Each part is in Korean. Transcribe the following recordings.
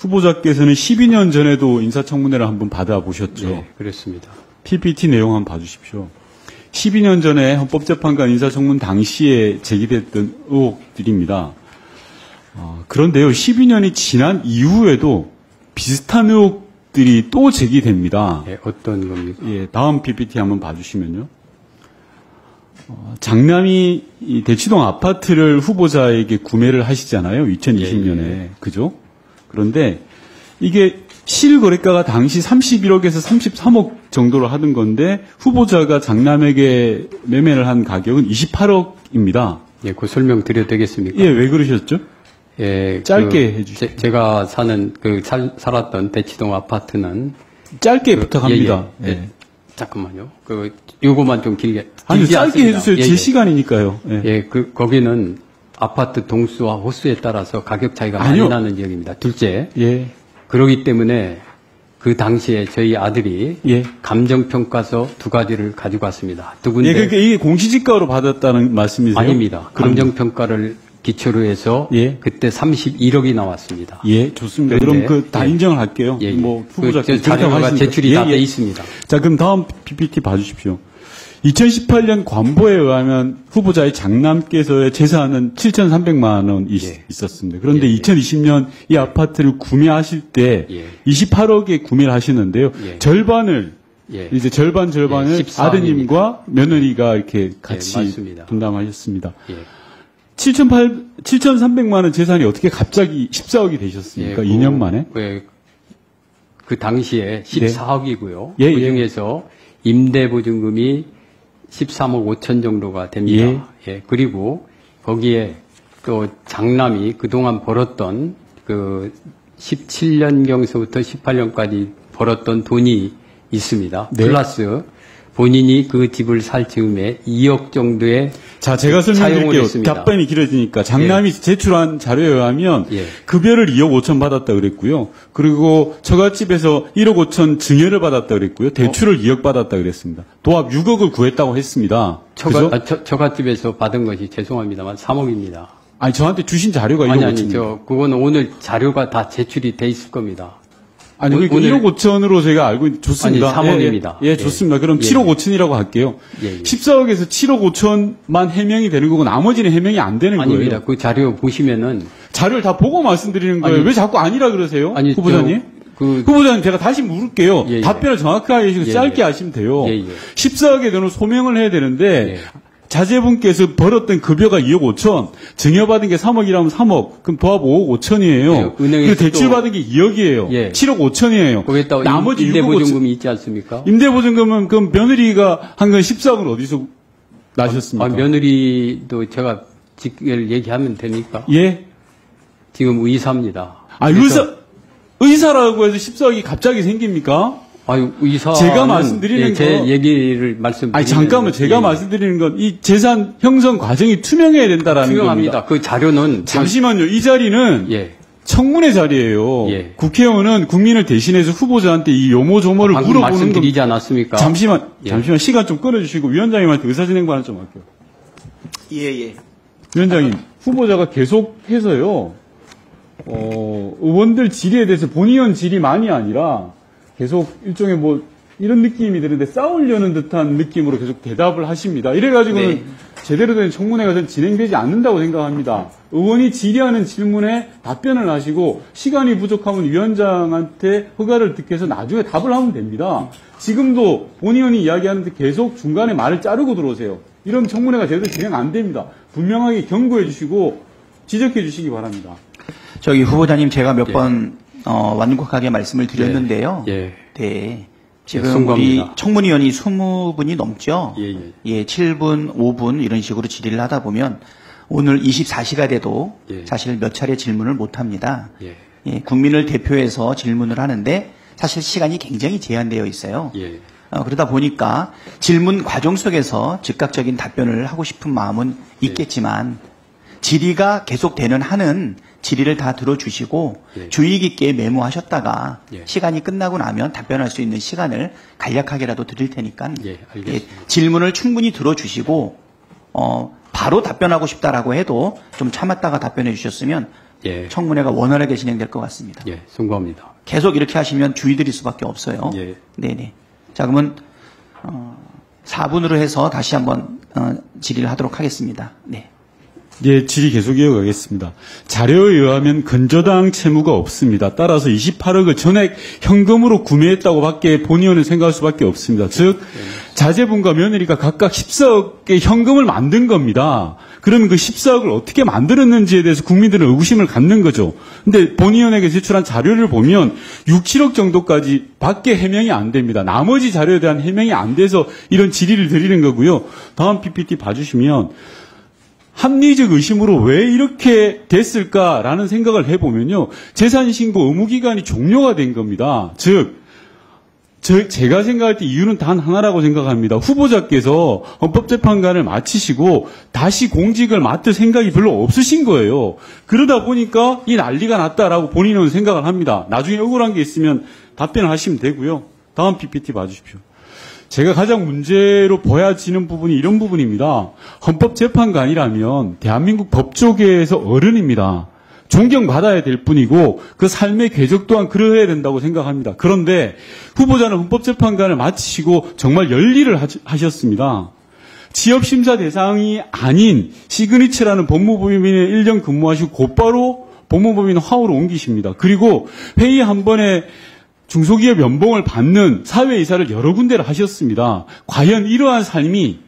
후보자께서는 12년 전에도 인사청문회를 한번 받아보셨죠? 네, 그렇습니다. PPT 내용 한번 봐주십시오. 12년 전에 헌법재판관 인사청문 당시에 제기됐던 의혹들입니다. 그런데요, 12년이 지난 이후에도 비슷한 의혹들이 또 제기됩니다. 예, 어떤 겁니까? 예, 다음 PPT 한번 봐주시면요. 장남이 이 대치동 아파트를 후보자에게 구매를 하시잖아요. 2020년에. 예. 그죠? 그런데 이게 실거래가가 당시 31억에서 33억 정도로 하던 건데 후보자가 장남에게 매매를 한 가격은 28억입니다. 예, 그 설명 드려도 되겠습니까? 예, 왜 그러셨죠? 예, 짧게 해주세요. 제가 사는 살았던 대치동 아파트는 짧게 부탁합니다. 예, 예. 예. 잠깐만요. 요거만 좀 길게. 아니, 짧게 않습니다. 해주세요. 예, 제 예. 시간이니까요. 예, 예 거기는 아파트 동수와 호수에 따라서 가격 차이가 아니요. 많이 나는 지역입니다. 둘째, 예. 그러기 때문에 그 당시에 저희 아들이 예. 감정평가서 두 가지를 가지고 왔습니다. 두 군데. 예, 그러니까 이게 공시지가로 받았다는 말씀이세요? 아닙니다. 그럼... 감정평가를 기초로 해서 예. 그때 31억이 나왔습니다. 예, 좋습니다. 그럼 그 다 인정을 할게요. 예, 뭐 후보자께서 자료가 제출이 다 돼 있습니다. 자, 그럼 다음 PPT 봐주십시오. 2018년 관보에 의하면 후보자의 장남께서의 재산은 7,300만 원이 예. 있었습니다. 그런데 예, 예. 2020년 이 아파트를 구매하실 때 예. 28억에 구매를 하시는데요. 예. 절반을 예. 이제 절반을 예, 아드님과 며느리가 이렇게 같이 예, 분담하셨습니다. 예. 7,300만 원 재산이 어떻게 갑자기 14억이 되셨습니까? 예, 2년 만에? 예, 그 당시에 14억이고요. 예, 그중에서 예. 임대보증금이 13억 5천 정도가 됩니다. 예. 예, 그리고 거기에 또 장남이 그동안 벌었던 그 17년경서부터 18년까지 벌었던 돈이 있습니다. 네. 플러스 본인이 그 집을 살 즈음에 2억 정도의 자 제가 설명드릴게요. 했습니다. 답변이 길어지니까 장남이 예. 제출한 자료에 의하면 예. 급여를 2억 5천 받았다 그랬고요. 그리고 처갓집에서 1억 5천 증여를 받았다 그랬고요. 대출을 2억 받았다 그랬습니다. 도합 6억을 구했다고 했습니다. 처갓집에서 받은 것이 죄송합니다만 3억입니다. 아니 저한테 주신 자료가 1억 5천. 아니 저 그거는 오늘 자료가 다 제출이 돼 있을 겁니다. 아니, 그러니까 오늘... 1억 5천으로 제가 알고 있는데 좋습니다. 아니, 3억입니다. 예, 예, 예, 좋습니다. 그럼 예. 7억 5천이라고 할게요. 예, 예. 14억에서 7억 5천만 해명이 되는 거고 나머지는 해명이 안 되는 아닙니다. 거예요. 아닙니다. 그 자료 보시면은. 자료를 다 보고 말씀드리는 거예요. 아니, 왜 자꾸 아니라 그러세요? 아니, 후보자님? 후보자님 제가 다시 물을게요. 예, 예. 답변을 정확하게 해주시고 예, 짧게 예. 하시면 돼요. 예, 예. 14억에 대한 소명을 해야 되는데. 예. 자제분께서 벌었던 급여가 2억 5천, 증여받은 게 3억이라면 3억, 그럼 도합 5억 5천이에요. 그리고 대출받은 게 2억이에요. 예. 7억 5천이에요. 거기에 따라 나머지 임대보증금이 있지 않습니까? 임대보증금은 그럼 며느리가 한 건 14억을 어디서 나셨습니까? 며느리도 제가 직계를 얘기하면 됩니까? 예. 지금 의사입니다. 아, 의사라고 해서 14억이 갑자기 생깁니까? 아유, 의사. 제가 말씀드리는 예, 제 얘기를 말씀드리는 아니, 잠깐만. 제가 예. 말씀드리는 건 이 재산 형성 과정이 투명해야 된다라는 투명합니다. 겁니다. 그 자료는. 잠시만요. 이 자리는. 예. 청문회 자리예요. 예. 국회의원은 국민을 대신해서 후보자한테 이 요모조모를 물어보는 말씀드리지 않았습니까? 잠시만. 시간 좀 끊어주시고 위원장님한테 의사진행반을 좀 할게요. 예, 예. 위원장님, 후보자가 계속해서요. 의원들 질의에 대해서 본의원 질의만이 아니라 계속 일종의 뭐 이런 느낌이 드는데 싸우려는 듯한 느낌으로 계속 대답을 하십니다. 이래가지고는 네. 제대로 된 청문회가 전 진행되지 않는다고 생각합니다. 의원이 질의하는 질문에 답변을 하시고 시간이 부족하면 위원장한테 허가를 듣게 해서 나중에 답을 하면 됩니다. 지금도 본 의원이 이야기하는데 계속 중간에 말을 자르고 들어오세요. 이런 청문회가 제대로 진행 안 됩니다. 분명하게 경고해 주시고 지적해 주시기 바랍니다. 저기 후보자님 제가 몇 번... 예. 완곡하게 말씀을 드렸는데요. 예. 네. 지금 우리 청문위원이 20분이 넘죠. 예. 예, 7분, 5분 이런 식으로 질의를 하다 보면 오늘 24시가 돼도 예. 사실 몇 차례 질문을 못 합니다. 예. 예, 국민을 대표해서 질문을 하는데 사실 시간이 굉장히 제한되어 있어요. 예. 그러다 보니까 질문 과정 속에서 즉각적인 답변을 하고 싶은 마음은 있겠지만 예. 질의가 계속되는 한은 질의를 다 들어주시고 예. 주의 깊게 메모하셨다가 예. 시간이 끝나고 나면 답변할 수 있는 시간을 간략하게라도 드릴 테니까 예, 예, 질문을 충분히 들어주시고 바로 답변하고 싶다라고 해도 좀 참았다가 답변해 주셨으면 예. 청문회가 원활하게 진행될 것 같습니다. 예, 송구합니다. 계속 이렇게 하시면 주의드릴 수밖에 없어요. 예. 네네. 자, 그러면 4분으로 해서 다시 한번 질의를 하도록 하겠습니다. 네. 예, 질의 계속 이어가겠습니다. 자료에 의하면 근저당 채무가 없습니다. 따라서 28억을 전액 현금으로 구매했다고 밖에 본의원은 생각할 수밖에 없습니다. 즉 자제분과 며느리가 각각 14억의 현금을 만든 겁니다. 그러면 그 14억을 어떻게 만들었는지에 대해서 국민들은 의구심을 갖는 거죠. 그런데 본의원에게 제출한 자료를 보면 6, 7억 정도까지 밖에 해명이 안 됩니다. 나머지 자료에 대한 해명이 안 돼서 이런 질의를 드리는 거고요. 다음 PPT 봐주시면 합리적 의심으로 왜 이렇게 됐을까라는 생각을 해보면요. 재산신고 의무기간이 종료가 된 겁니다. 즉 제가 생각할 때 이유는 단 하나라고 생각합니다. 후보자께서 헌법재판관을 마치시고 다시 공직을 맡을 생각이 별로 없으신 거예요. 그러다 보니까 이 난리가 났다라고 본인은 생각을 합니다. 나중에 억울한 게 있으면 답변을 하시면 되고요. 다음 PPT 봐주십시오. 제가 가장 문제로 보여지는 부분이 이런 부분입니다. 헌법재판관이라면 대한민국 법조계에서 어른입니다. 존경받아야 될 뿐이고 그 삶의 궤적 또한 그러해야 된다고 생각합니다. 그런데 후보자는 헌법재판관을 마치시고 정말 열일을 하셨습니다. 지역심사 대상이 아닌 시그니처라는 법무법인에 1년 근무하시고 곧바로 법무법인 화호로 옮기십니다. 그리고 회의 한 번에 중소기업 연봉을 받는 사회이사를 여러 군데를 하셨습니다. 과연 이러한 삶이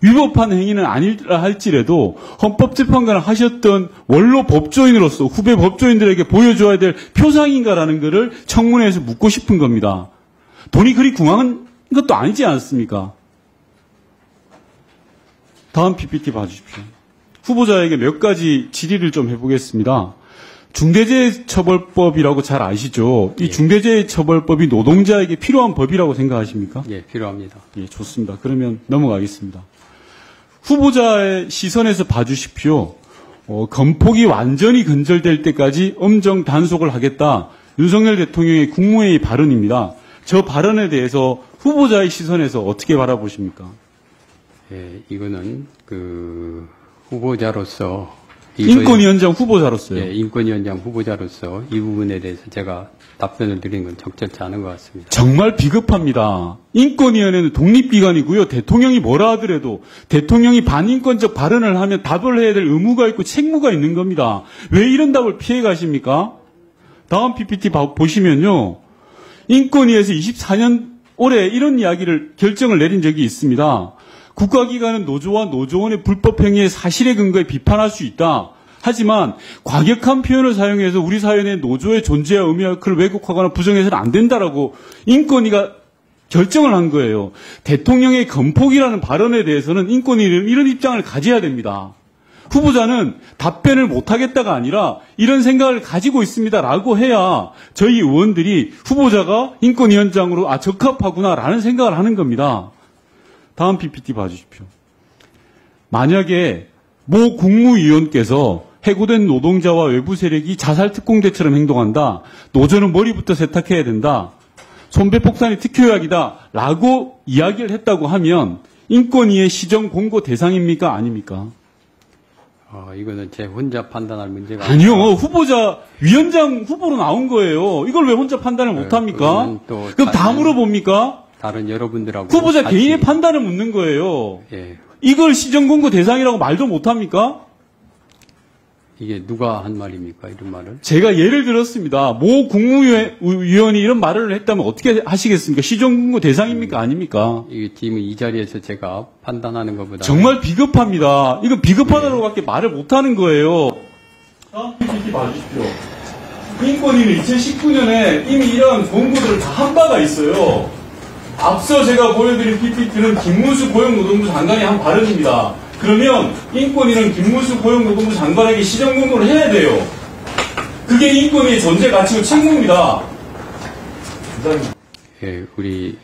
위법한 행위는 아니라 할지라도 헌법재판관을 하셨던 원로 법조인으로서 후배 법조인들에게 보여줘야 될 표상인가라는 것을 청문회에서 묻고 싶은 겁니다. 돈이 그리 궁한 것도 아니지 않습니까? 다음 PPT 봐주십시오. 후보자에게 몇 가지 질의를 좀 해보겠습니다. 중대재해처벌법이라고 잘 아시죠? 이 예. 중대재해처벌법이 노동자에게 필요한 법이라고 생각하십니까? 예, 필요합니다. 예, 좋습니다. 그러면 넘어가겠습니다. 후보자의 시선에서 봐주십시오. 건폭이 완전히 근절될 때까지 엄정 단속을 하겠다. 윤석열 대통령의 국무회의 발언입니다. 저 발언에 대해서 후보자의 시선에서 어떻게 바라보십니까? 예, 이거는 그 후보자로서 인권위원장 후보자로서요. 예, 인권위원장 후보자로서 이 부분에 대해서 제가 답변을 드린 건 적절치 않은 것 같습니다. 정말 비겁합니다. 인권위원회는 독립기관이고요. 대통령이 뭐라 하더라도 대통령이 반인권적 발언을 하면 답을 해야 될 의무가 있고 책무가 있는 겁니다. 왜 이런 답을 피해 가십니까? 다음 PPT 보시면요. 인권위에서 24년 올해 이런 이야기를 결정을 내린 적이 있습니다. 국가기관은 노조와 노조원의 불법행위의 사실에 근거해 비판할 수 있다. 하지만 과격한 표현을 사용해서 우리 사회 내 노조의 존재와 의미와 그를 왜곡하거나 부정해서는 안 된다라고 인권위가 결정을 한 거예요. 대통령의 건폭이라는 발언에 대해서는 인권위는 이런 입장을 가져야 됩니다. 후보자는 답변을 못하겠다가 아니라 이런 생각을 가지고 있습니다라고 해야 저희 의원들이 후보자가 인권위원장으로 적합하구나라는 생각을 하는 겁니다. 다음 PPT 봐주십시오. 만약에 모 국무위원께서 해고된 노동자와 외부 세력이 자살특공대처럼 행동한다. 노조는 머리부터 세탁해야 된다. 손배폭탄이 특효약이다. 라고 이야기를 했다고 하면 인권위의 시정 공고 대상입니까? 아닙니까? 이거는 제 혼자 판단할 문제가 아니요. 아니라. 후보자 위원장 후보로 나온 거예요. 이걸 왜 혼자 판단을 못합니까? 그럼 다 물어봅니까? 다른 여러분들하고 후보자 개인의 판단을 묻는 거예요. 예. 이걸 시정공고 대상이라고 말도 못합니까? 이게 누가 한 말입니까? 이런 말을? 제가 예를 들었습니다. 모 국무위원이 이런 말을 했다면 어떻게 하시겠습니까? 시정공고 대상입니까? 아닙니까? 이게 지금 이 자리에서 제가 판단하는 것보다 정말 비겁합니다. 이건 비겁하다고 밖에 말을 못하는 거예요. 다음 PPT 봐주십시오. 인권위는 2019년에 이미 이런 공고들을 다 한 바가 있어요. 앞서 제가 보여드린 PPT는 김무수 고용노동부 장관이 한 발언입니다. 그러면 인권위는 김무수 고용노동부 장관에게 시정공고를 해야 돼요. 그게 인권위의 존재 가치고 책무입니다. 예, 우리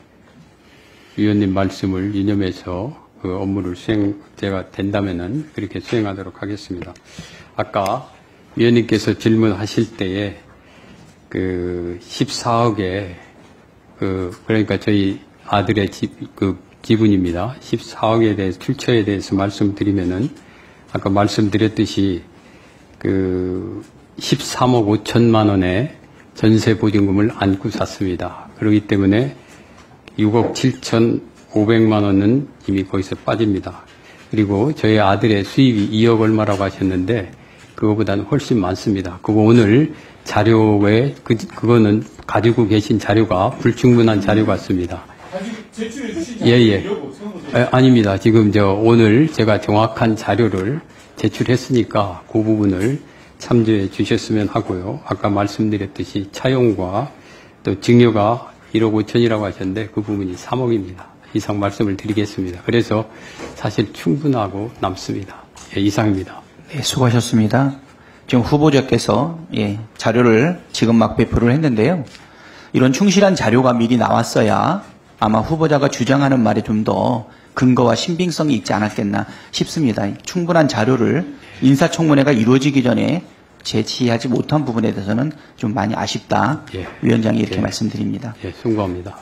위원님 말씀을 유념해서 그 업무를 제가 된다면은 그렇게 수행하도록 하겠습니다. 아까 위원님께서 질문하실 때에 그 14억에 그러니까 저희 아들의 지분입니다. 14억에 대해서 출처에 대해서 말씀드리면은 아까 말씀드렸듯이 그 13억 5천만 원의 전세 보증금을 안고 샀습니다. 그렇기 때문에 6억 7,500만 원은 이미 거기서 빠집니다. 그리고 저희 아들의 수입이 2억 얼마라고 하셨는데 그거보다는 훨씬 많습니다. 그거 오늘 자료에 그거는 가지고 계신 자료가 불충분한 자료 같습니다. 예예. 예. 아닙니다. 지금 오늘 제가 정확한 자료를 제출했으니까 그 부분을 참조해 주셨으면 하고요. 아까 말씀드렸듯이 차용과 또 증여가 1억 5천이라고 하셨는데 그 부분이 3억입니다. 이상 말씀을 드리겠습니다. 그래서 사실 충분하고 남습니다. 예, 이상입니다. 네, 수고하셨습니다. 지금 후보자께서 자료를 지금 막 배포를 했는데요. 이런 충실한 자료가 미리 나왔어야 아마 후보자가 주장하는 말에 좀 더 근거와 신빙성이 있지 않았겠나 싶습니다. 충분한 자료를 인사청문회가 이루어지기 전에 제시하지 못한 부분에 대해서는 좀 많이 아쉽다. 위원장이 이렇게 말씀드립니다. 예, 송구합니다.